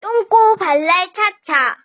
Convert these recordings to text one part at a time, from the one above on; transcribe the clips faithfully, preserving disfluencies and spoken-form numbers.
똥꼬 발랄 차차.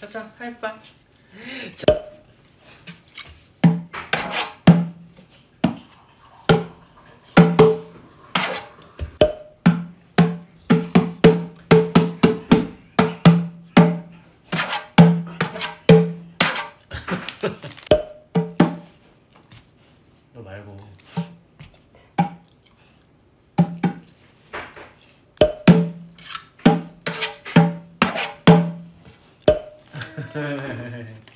차차 하이파이. 너 말고. 네.